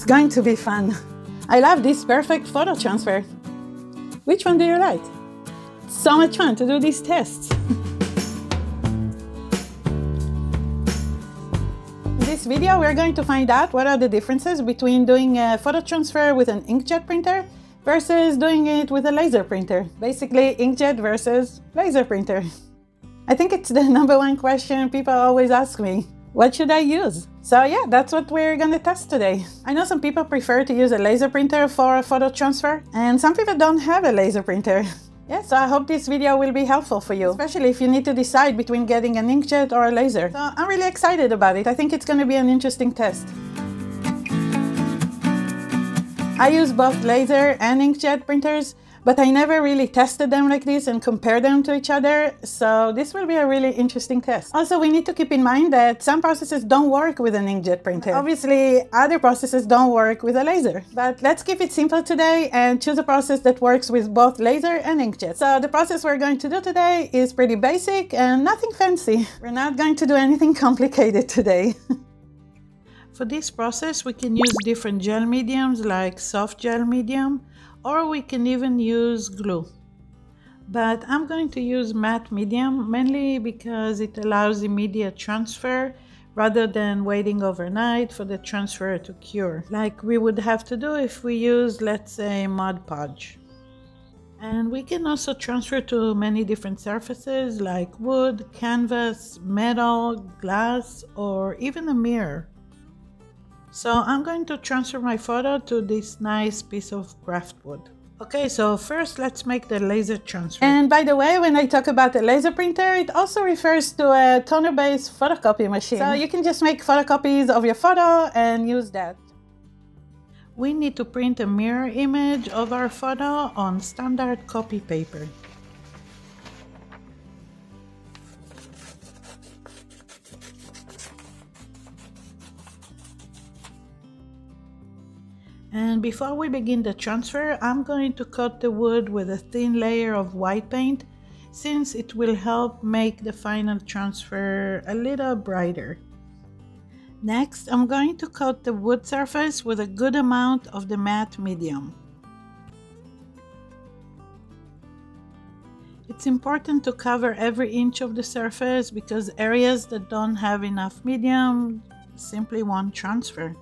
It's going to be fun. I love this perfect photo transfer. Which one do you like? It's so much fun to do these tests. In this video, we're going to find out what are the differences between doing a photo transfer with an inkjet printer versus doing it with a laser printer. Basically, inkjet versus laser printer. I think it's the #1 question people always ask me. What should I use? So yeah, that's what we're gonna test today. I know some people prefer to use a laser printer for a photo transfer, and some people don't have a laser printer. Yeah, so I hope this video will be helpful for you, especially if you need to decide between getting an inkjet or a laser. So I'm really excited about it. I think it's going to be an interesting test. I use both laser and inkjet printers, but I never really tested them like this and compared them to each other. So this will be a really interesting test. Also, we need to keep in mind that some processes don't work with an inkjet printer. Obviously, other processes don't work with a laser. But let's keep it simple today and choose a process that works with both laser and inkjet. So the process we're going to do today is pretty basic and nothing fancy. We're not going to do anything complicated today. For this process, we can use different gel mediums like soft gel medium, or we can even use glue. But I'm going to use matte medium mainly because it allows immediate transfer rather than waiting overnight for the transfer to cure, like we would have to do if we use, let's say, Mod Podge. And we can also transfer to many different surfaces like wood, canvas, metal, glass, or even a mirror. So I'm going to transfer my photo to this nice piece of craft wood. Okay, so first let's make the laser transfer. And by the way, when I talk about a laser printer, it also refers to a toner-based photocopy machine. So you can just make photocopies of your photo and use that. We need to print a mirror image of our photo on standard copy paper. And before we begin the transfer, I'm going to coat the wood with a thin layer of white paint, since it will help make the final transfer a little brighter. Next, I'm going to coat the wood surface with a good amount of the matte medium. It's important to cover every inch of the surface because areas that don't have enough medium simply won't transfer.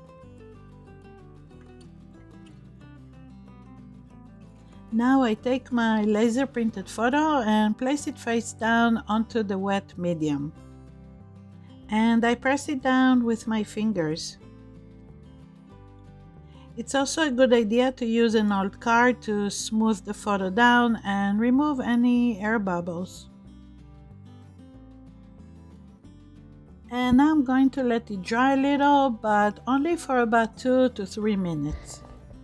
Now I take my laser printed photo and place it face down onto the wet medium. And I press it down with my fingers. It's also a good idea to use an old card to smooth the photo down and remove any air bubbles. And now I'm going to let it dry a little, but only for about 2 to 3 minutes.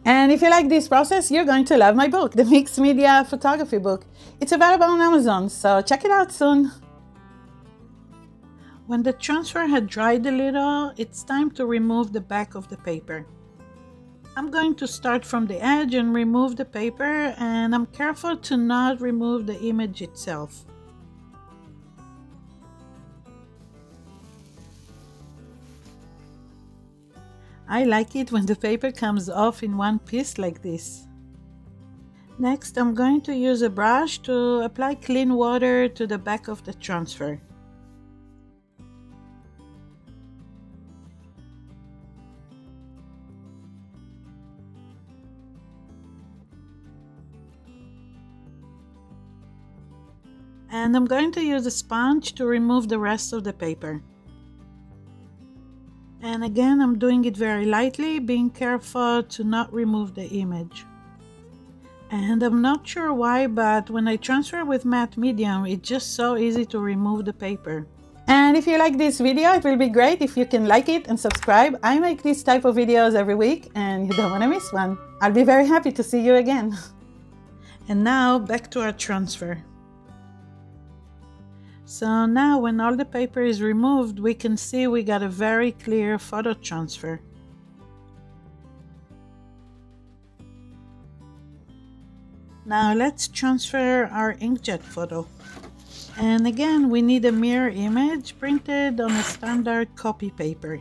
And if you like this process, you're going to love my book, The Mixed Media Photography Book. It's available on Amazon, so check it out soon. When the transfer had dried a little, it's time to remove the back of the paper. I'm going to start from the edge and remove the paper, and I'm careful to not remove the image itself. I like it when the paper comes off in one piece like this. Next, I'm going to use a brush to apply clean water to the back of the transfer. And I'm going to use a sponge to remove the rest of the paper. And again, I'm doing it very lightly, being careful to not remove the image. And I'm not sure why, but when I transfer with matte medium, it's just so easy to remove the paper. And if you like this video, it will be great if you can like it and subscribe. I make these type of videos every week and you don't want to miss one. I'll be very happy to see you again. And now back to our transfer. So now when all the paper is removed, we can see we got a very clear photo transfer. Now let's transfer our inkjet photo. And again, we need a mirror image printed on a standard copy paper.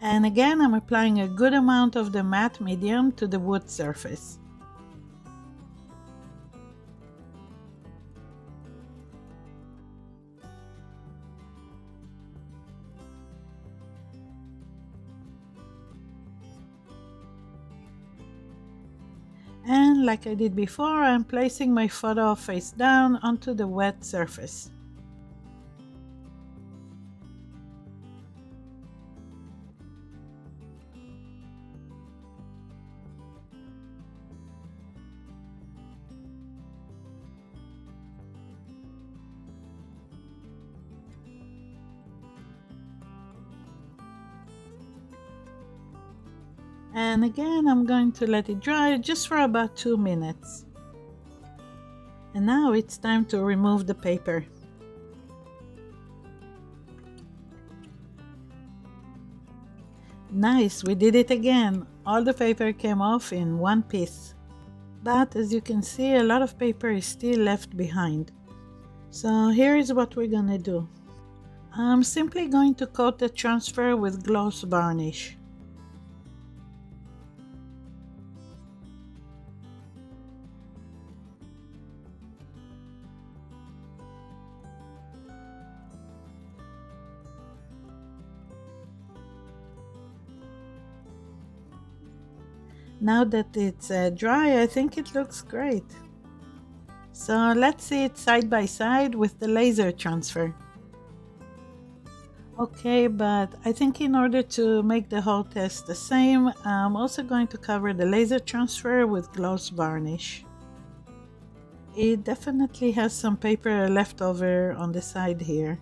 And again, I'm applying a good amount of the matte medium to the wood surface. And like I did before, I'm placing my photo face down onto the wet surface. And again, I'm going to let it dry just for about 2 minutes. And now it's time to remove the paper. Nice, we did it again. All the paper came off in one piece. But as you can see, a lot of paper is still left behind. So here is what we're gonna do. I'm simply going to coat the transfer with gloss varnish. Now that it's dry, I think it looks great. So let's see it side by side with the laser transfer. Okay, but I think in order to make the whole test the same, I'm also going to cover the laser transfer with gloss varnish. It definitely has some paper left over on the side here.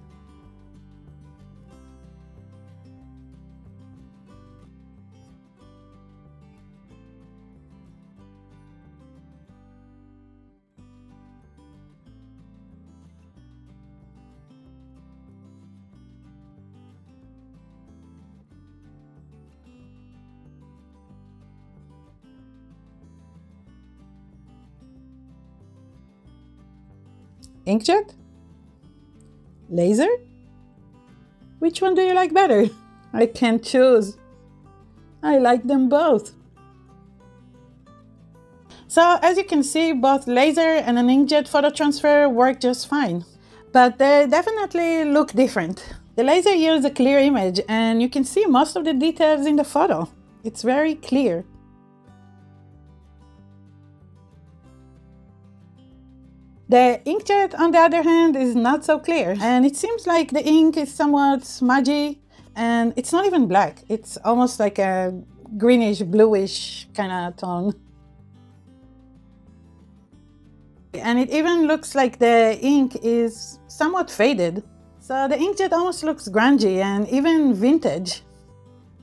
Inkjet? Laser? Which one do you like better? I can't choose. I like them both. So as you can see, both laser and an inkjet photo transfer work just fine, but they definitely look different. The laser yields a clear image and you can see most of the details in the photo. It's very clear. The inkjet, on the other hand, is not so clear, and it seems like the ink is somewhat smudgy, and it's not even black. It's almost like a greenish, bluish kind of tone. And it even looks like the ink is somewhat faded. So the inkjet almost looks grungy and even vintage.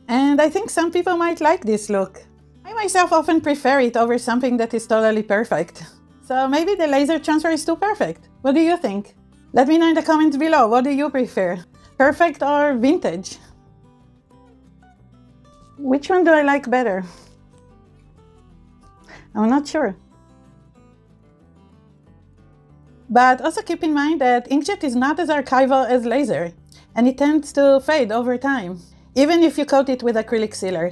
And I think some people might like this look. I myself often prefer it over something that is totally perfect. So maybe the laser transfer is too perfect. What do you think? Let me know in the comments below, what do you prefer? Perfect or vintage? Which one do I like better? I'm not sure. But also keep in mind that inkjet is not as archival as laser, and it tends to fade over time. Even if you coat it with acrylic sealer,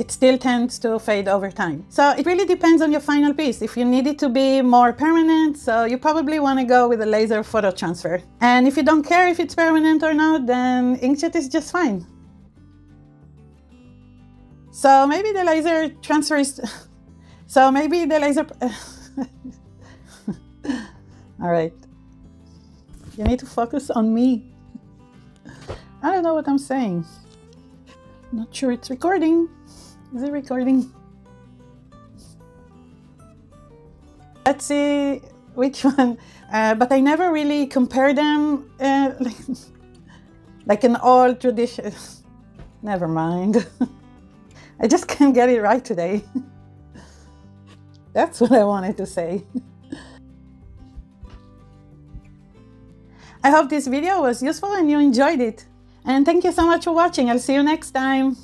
it still tends to fade over time. So it really depends on your final piece. If you need it to be more permanent, so you probably want to go with a laser photo transfer. And if you don't care if it's permanent or not, then inkjet is just fine. So maybe the laser transfer is... So maybe the laser... All right. You need to focus on me. I don't know what I'm saying. Not sure it's recording. Is it recording? Let's see which one. But I never really compare them like an old tradition. Never mind. I just can't get it right today. That's what I wanted to say. I hope this video was useful and you enjoyed it. And thank you so much for watching. I'll see you next time.